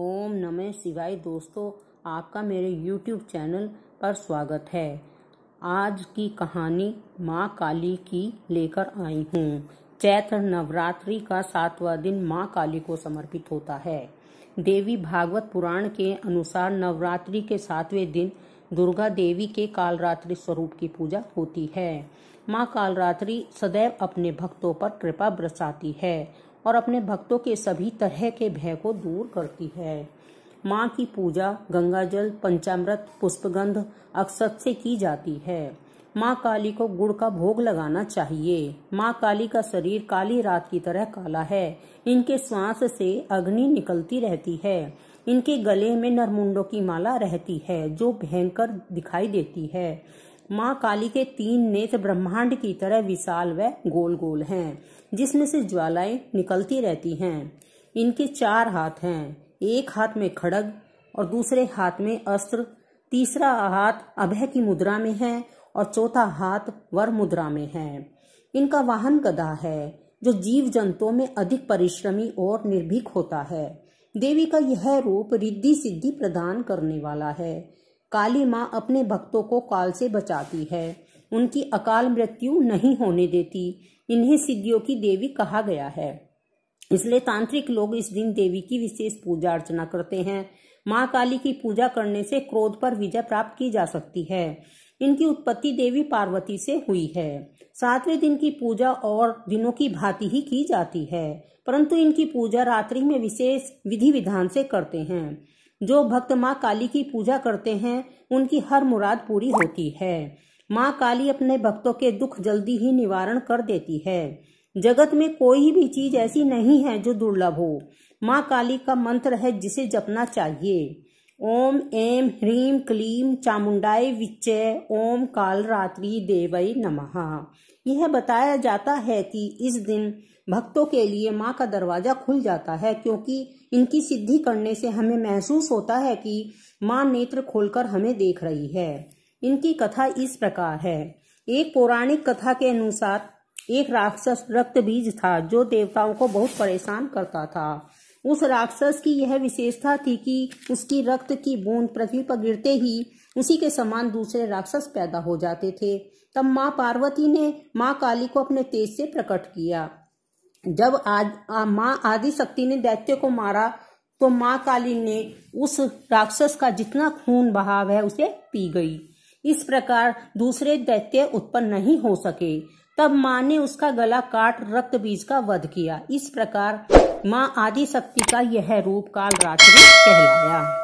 ओम नमः शिवाय। दोस्तों, आपका मेरे YouTube चैनल पर स्वागत है। आज की कहानी मां काली की लेकर आई हूँ। चैत्र नवरात्रि का 7वां दिन मां काली को समर्पित होता है। देवी भागवत पुराण के अनुसार नवरात्रि के 7वें दिन दुर्गा देवी के कालरात्रि स्वरूप की पूजा होती है। मां कालरात्रि सदैव अपने भक्तों पर कृपा बरसाती है और अपने भक्तों के सभी तरह के भय को दूर करती है। मां की पूजा गंगाजल, पंचामृत, पुष्पगंध, अक्षत से की जाती है। मां काली को गुड़ का भोग लगाना चाहिए। मां काली का शरीर काली रात की तरह काला है। इनके श्वास से अग्नि निकलती रहती है। इनके गले में नरमुंडों की माला रहती है जो भयंकर दिखाई देती है। माँ काली के 3 नेत्र ब्रह्मांड की तरह विशाल व गोल गोल हैं, जिसमें से ज्वालाएं निकलती रहती हैं। इनके 4 हाथ हैं। एक हाथ में खड़ग और दूसरे हाथ में अस्त्र, तीसरा हाथ अभय की मुद्रा में है और चौथा हाथ वर मुद्रा में है। इनका वाहन गदा है जो जीव जंतुओं में अधिक परिश्रमी और निर्भीक होता है। देवी का यह रूप रिद्धि सिद्धि प्रदान करने वाला है। काली माँ अपने भक्तों को काल से बचाती है, उनकी अकाल मृत्यु नहीं होने देती। इन्हें सिद्धियों की देवी कहा गया है, इसलिए तांत्रिक लोग इस दिन देवी की विशेष पूजा अर्चना करते हैं। माँ काली की पूजा करने से क्रोध पर विजय प्राप्त की जा सकती है। इनकी उत्पत्ति देवी पार्वती से हुई है। 7वें दिन की पूजा और दिनों की भांति ही की जाती है, परंतु इनकी पूजा रात्रि में विशेष विधि विधान से करते हैं। जो भक्त माँ काली की पूजा करते हैं उनकी हर मुराद पूरी होती है। माँ काली अपने भक्तों के दुख जल्दी ही निवारण कर देती है। जगत में कोई भी चीज ऐसी नहीं है जो दुर्लभ हो। माँ काली का मंत्र है जिसे जपना चाहिए। ओम एम ह्रीम क्लीम चामुंडायै विच्चे, ओम काल रात्रि देव्यै नमः। यह बताया जाता है कि इस दिन भक्तों के लिए माँ का दरवाजा खुल जाता है, क्योंकि इनकी सिद्धि करने से हमें महसूस होता है कि माँ नेत्र खोलकर हमें देख रही है। इनकी कथा इस प्रकार है। एक पौराणिक कथा के अनुसार एक राक्षस रक्तबीज था जो देवताओं को बहुत परेशान करता था। उस राक्षस की यह विशेषता थी कि उसकी रक्त की बूंद पृथ्वी पर गिरते ही उसी के समान दूसरे राक्षस पैदा हो जाते थे। तब माँ पार्वती ने माँ काली को अपने तेज से प्रकट किया। जब माँ आदिशक्ति ने दैत्य को मारा तो माँ काली ने उस राक्षस का जितना खून बहा है उसे पी गई। इस प्रकार दूसरे दैत्य उत्पन्न नहीं हो सके। तब माँ ने उसका गला काट रक्तबीज का वध किया। इस प्रकार माँ आदिशक्ति का यह रूप कालरात्रि कहलाया।